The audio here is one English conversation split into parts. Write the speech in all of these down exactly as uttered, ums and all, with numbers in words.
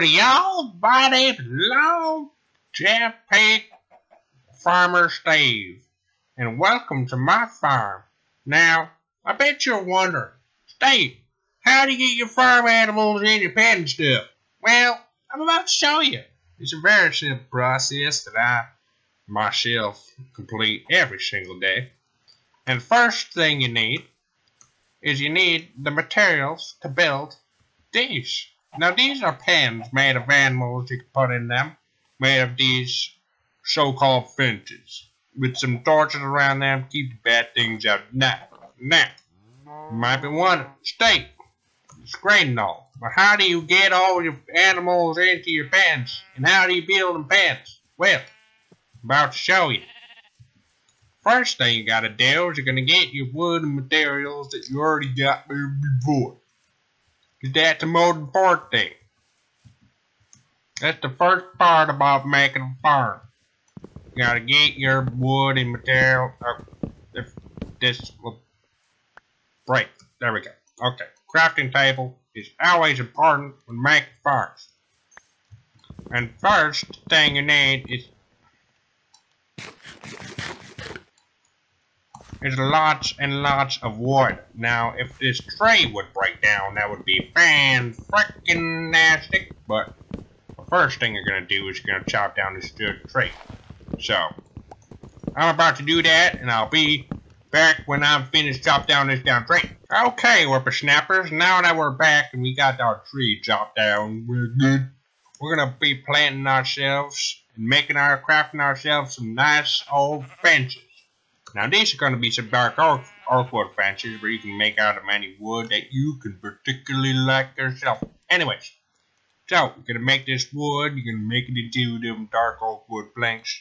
to the almighty long jetpack Farmer Steve, and welcome to my farm. Now, I bet you're wondering, Steve, how do you get your farm animals in your pet and stuff? Well, I'm about to show you. It's a very simple process that I myself complete every single day. And first thing you need is you need the materials to build these. Now these are pens made of animals you can put in them, made of these so-called fences, with some torches around them to keep the bad things out. Now, now, you might be wondering, Steve, it's great and all, but how do you get all your animals into your pens, and how do you build them pens? Well, I'm about to show you. First thing you gotta do is you're gonna get your wood and materials that you already got before. Cause that's the most important thing. That's the first part about making a farm. You gotta get your wood and material. Oh, if this will break. There we go. Okay, crafting table is always important when making farms. And first thing you need is There's lots and lots of wood. Now, if this tree would break down, that would be fan-frickin-nastic. But the first thing you're going to do is you're going to chop down this tree. So, I'm about to do that, and I'll be back when I'm finished chopping down this down tree. Okay, whippersnappers, now that we're back and we got our tree chopped down, we're good. We're going to be planting ourselves and making our, crafting ourselves some nice old fences. Now these are going to be some dark oak, oak wood fences where you can make out of any wood that you can particularly like yourself. Anyways, so you're going to make this wood, you're going to make it into them dark oak wood planks,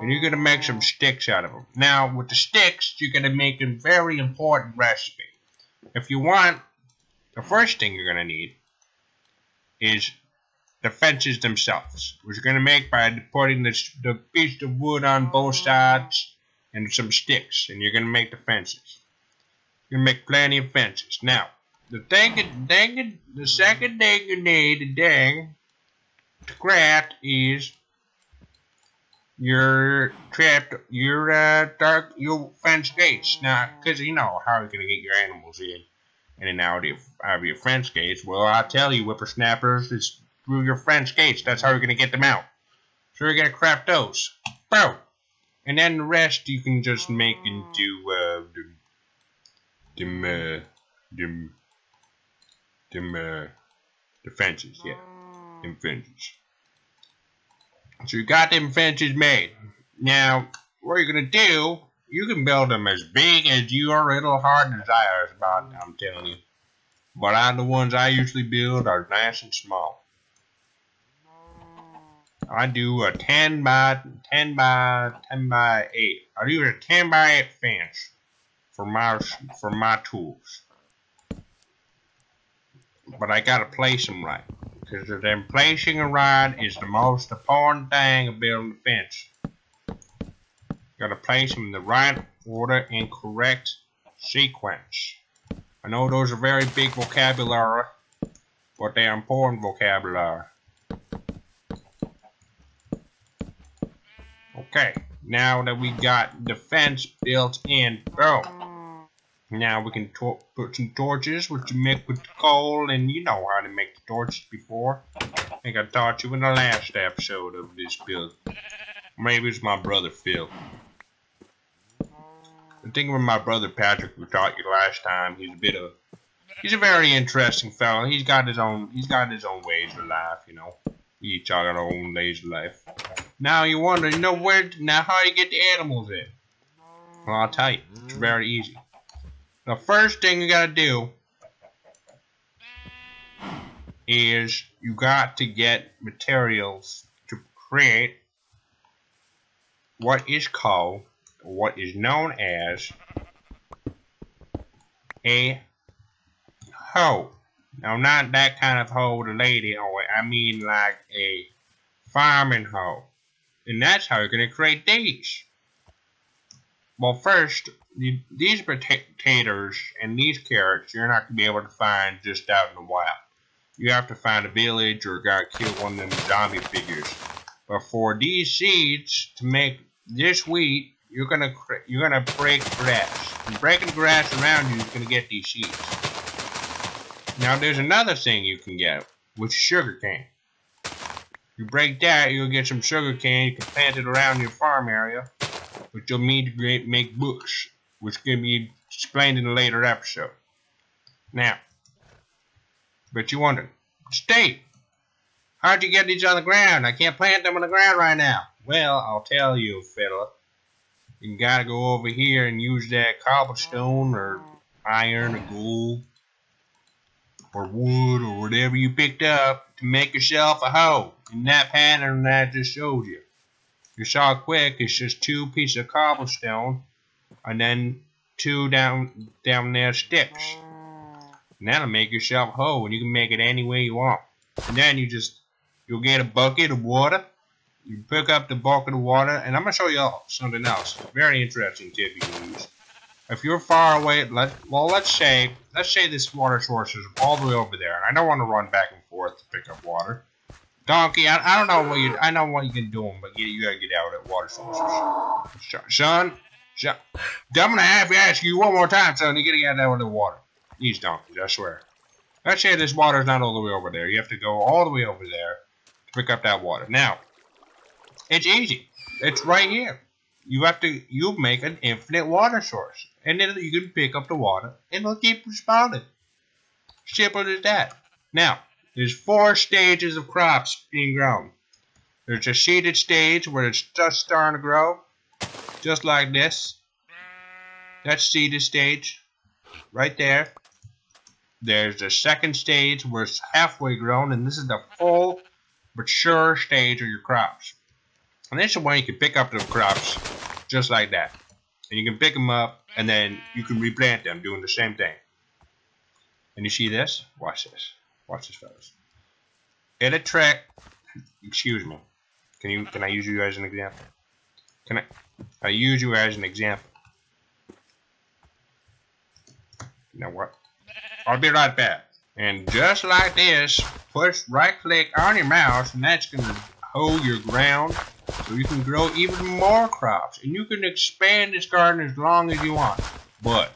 and you're going to make some sticks out of them. Now with the sticks, you're going to make a very important recipe. If you want, the first thing you're going to need is the fences themselves, which you're going to make by putting this, the piece of wood on both sides and some sticks, and you're going to make the fences. You're going to make plenty of fences. Now, the thing, thing, the second thing you need dang, to craft is your trap, your uh, dark, your fence gates. Now, because you know how you're going to get your animals in and in out of, out of your fence gates. Well, I tell you, whippersnappers, it's through your fence gates. That's how you're going to get them out. So you're going to craft those. Boom. And then the rest you can just make into uh, them, them, uh, them, them, uh, the fences, yeah, them fences. So you got them fences made. Now, what you're gonna do? You can build them as big as your little heart desires. About, I'm telling you. But I, the ones I usually build are nice and small. I do a ten by ten by ten by eight. I do a ten by eight fence for my for my tools, but I gotta place them right, because then placing them right is the most important thing of building a fence. Gotta place them in the right order and correct sequence. I know those are very big vocabulary, but they're important vocabulary. Okay, now that we got the fence built in, boom. Now we can put some torches, which you make with the coal, and you know how to make the torches before. I think I taught you in the last episode of this build. Maybe it's my brother Phil. The thing with my brother Patrick, who taught you last time, he's a bit of, he's a very interesting fellow. He's got his own, he's got his own ways of life, you know. Each got their own ways of life. Now you wonder, you know, where, now how you get the animals in? Well, I'll tell you, it's very easy. The first thing you gotta do is you got to get materials to create what is called, what is known as a hoe. Now, not that kind of hoe, the lady, or I mean like a farming hoe. And that's how you're going to create these. Well, first, you, these potatoes and these carrots, you're not going to be able to find just out in the wild. you have to find a village or gotta kill one of them zombie figures. But for these seeds to make this wheat, you're gonna you're gonna break grass. And breaking grass around you is gonna get these seeds. Now there's another thing you can get, which is sugar cane. You break that, you'll get some sugar cane. You can plant it around your farm area, which you'll need to make books, which can be explained in a later episode. Now, but you wonder, Steve, how'd you get these on the ground? I can't plant them on the ground right now. Well, I'll tell you, fella. You gotta go over here and use that cobblestone or iron or gold or wood or whatever you picked up to make yourself a hoe. In that pattern that I just showed you. You saw it quick, it's just two pieces of cobblestone and then two down down there sticks. And that'll make yourself a hoe, and you can make it any way you want. And then you just, you'll get a bucket of water. You pick up the bucket of water, and I'm going to show you all something else. Very interesting tip you can use. If you're far away, let, well, let's say, let's say this water source is all the way over there. And I don't want to run back and forth to pick up water. Donkey, I, I don't know what you, I know what you can do, but you, you got to get out at water sources. Son, son, I'm going to have to ask you one more time, son, you got to get out of the water. These donkeys, I swear. Let's say this water is not all the way over there. You have to go all the way over there to pick up that water. Now, it's easy. It's right here. You have to, you make an infinite water source. And then you can pick up the water and it'll keep responding. Simple as that. Now, there's four stages of crops being grown. There's a seeded stage where it's just starting to grow. Just like this. That's seeded stage. Right there. There's the second stage where it's halfway grown, and this is the full mature stage of your crops. And this is when you can pick up the crops just like that. And you can pick them up and then you can replant them doing the same thing. And you see this? Watch this. Watch this, fellas. It attract, excuse me. Can you can I use you as an example? Can I I use you as an example? You know what? I'll be right back. And just like this, push right click on your mouse, and that's gonna hoe your ground so you can grow even more crops, and you can expand this garden as long as you want. But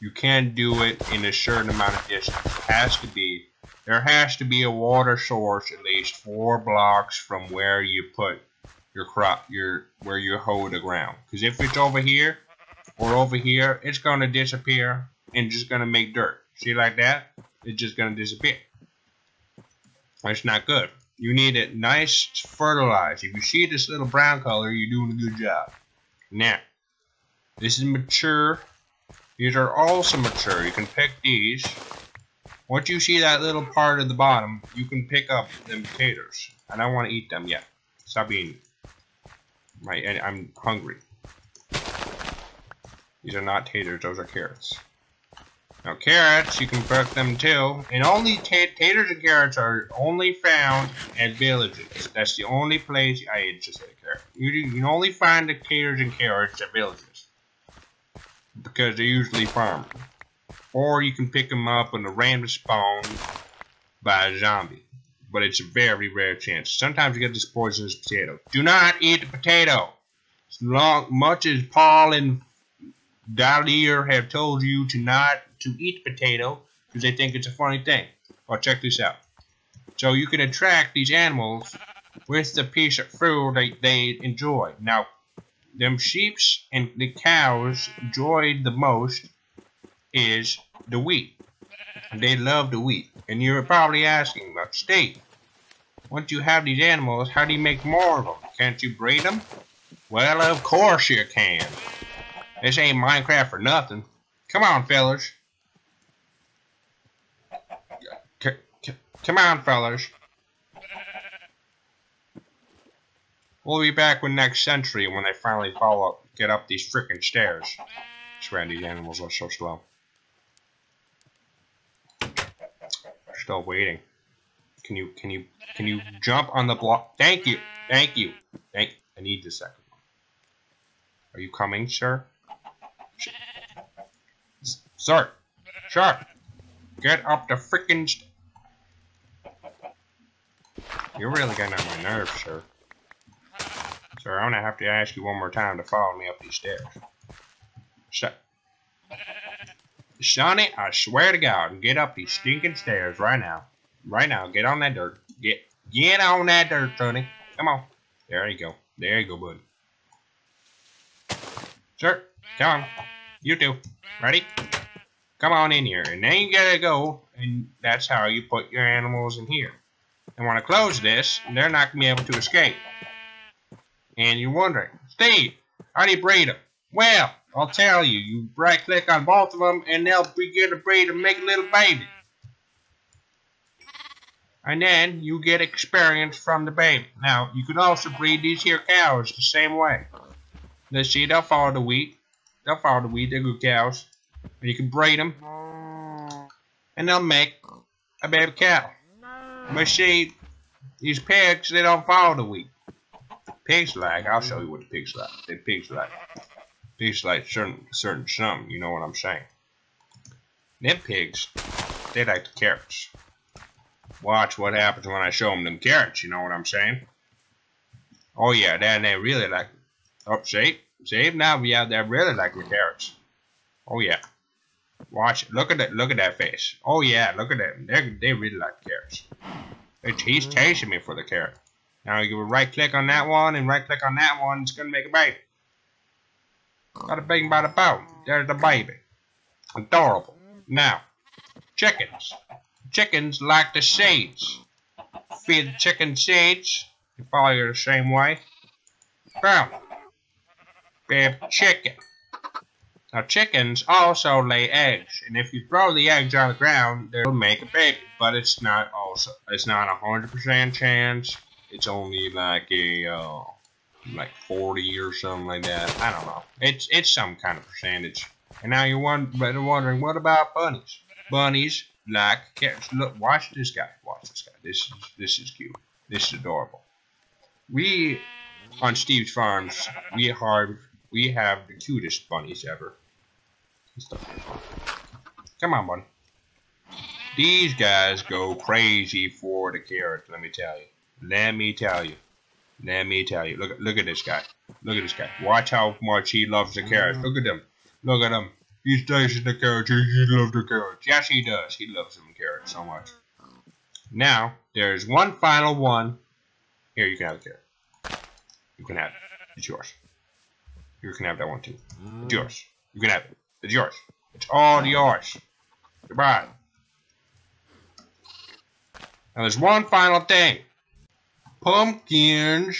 you can't do it in a certain amount of distance. It has to be, there has to be a water source at least four blocks from where you put your crop, your where you hoe the ground. Because if it's over here or over here, it's gonna disappear and just gonna make dirt. See, like that, it's just gonna disappear. That's not good. You need it nice, fertilized. If you see this little brown color, you're doing a good job. Now, this is mature. These are also mature. You can pick these. Once you see that little part at the bottom, you can pick up them potatoes. I don't want to eat them yet. Stop eating. My, I'm hungry. These are not taters. Those are carrots. Now carrots, you can pick them too, and only taters and carrots are only found at villages. That's the only place I just said carrot. You, you can only find the taters and carrots at villages because they're usually farmed, or you can pick them up in a random spawn by a zombie. But it's a very rare chance. Sometimes you get this poisonous potato. Do not eat the potato. As long, much as Paul and Dahlia have told you to not to eat potato because they think it's a funny thing. Well, check this out. So you can attract these animals with the piece of food that they enjoy. Now, them sheeps and the cows enjoyed the most is the wheat. They love the wheat. And you're probably asking, well, Steve, once you have these animals, how do you make more of them? Can't you breed them? Well, of course you can. This ain't Minecraft for nothing. Come on, fellas. C c come on, fellas. We'll be back with next century when they finally follow up, get up these frickin' stairs. I swear these animals are so slow. Still waiting. Can you, can you, can you jump on the block? Thank you, thank you, thank. I need the second one. Are you coming, sir? Sh Sir, sir, get up the frickin' st You're really getting on my nerves, sir. Sir, I'm gonna have to ask you one more time to follow me up these stairs. So, Sonny, I swear to God, get up these stinking stairs right now. Right now, get on that dirt. Get get on that dirt, Sonny. Come on. There you go. There you go, bud. Sir, come on. You two. Ready? Come on in here. And then you gotta go, and that's how you put your animals in here. And when I close this, they're not gonna be able to escape. And you're wondering, Steve, how do you breed them? Well, I'll tell you. You right click on both of them, and they'll begin to breed and make a little baby. And then you get experience from the baby. Now, you can also breed these here cows the same way. Let's see, they'll follow the wheat. They'll follow the wheat, they're good cows. And you can breed them. And they'll make a baby cow. But see, these pigs, they don't follow the wheat. Pigs like, I'll show you what the pigs like. They pigs like. Pigs like certain, certain something, you know what I'm saying. Them pigs, they like the carrots. Watch what happens when I show them them carrots, you know what I'm saying? Oh yeah, then they really like, oh, see? See, now yeah, they really like the carrots. Oh yeah. Watch it, look at that, look at that face. Oh yeah, look at that, they, they really like the carrots. It's, he's chasing me for the carrot. Now you right click on that one and right click on that one, it's gonna make a baby. Got a big by the bone. There's the baby. Adorable. Now, chickens. Chickens like the seeds. Feed the chicken seeds. You follow you the same way. Boom. Bam, chicken. Now, chickens also lay eggs, and if you throw the eggs on the ground, they'll make a baby. But it's not also. It's not a hundred percent chance. It's only like a. Uh, like forty or something like that. I don't know. It's it's some kind of percentage. And now you're wondering, what about bunnies? Bunnies like carrots. Look, watch this guy. Watch this guy. This is this is cute. This is adorable. We on Steve's farms we have we have the cutest bunnies ever. Come on, buddy. These guys go crazy for the carrots. Let me tell you. Let me tell you. Let me tell you. Look, look at this guy. Look at this guy. Watch how much he loves the carrots. Look at him. Look at him. He's tasting the carrots. He, he loves the carrots. Yes, he does. He loves them carrots so much. Now, there's one final one. Here, you can have the carrot. You can have it. It's yours. You can have that one, too. It's yours. You can have it. It's yours. It's all yours. Goodbye. Now, there's one final thing. Pumpkins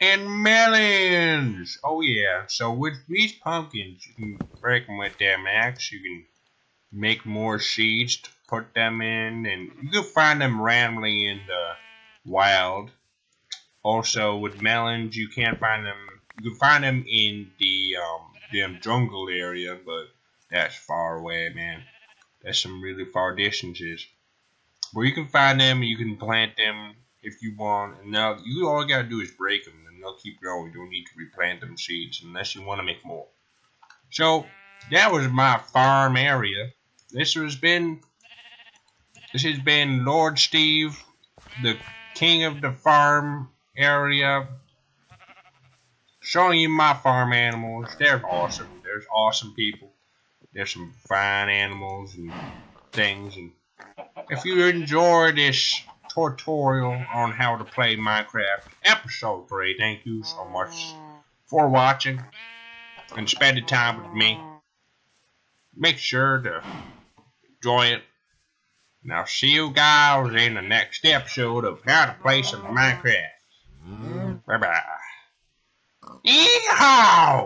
and melons. Oh yeah. So with these pumpkins, you can break them with them axe. You can make more seeds to put them in, and you can find them randomly in the wild. Also with melons, you can't find them. You can find them in the um damn jungle area, but that's far away, man. That's some really far distances. Where you can find them, you can plant them. If you want, and now you all gotta do is break them, and they'll keep growing. You don't need to replant them seeds unless you want to make more. So that was my farm area. This has been, this has been Lord Steve, the king of the farm area, showing you my farm animals. They're awesome. There's awesome people. There's some fine animals and things. And if you enjoy this tutorial on how to play Minecraft episode three. Thank you so much for watching and spending time with me. Make sure to enjoy it. And I'll see you guys in the next episode of how to play some Minecraft. Bye bye. Yeehaw!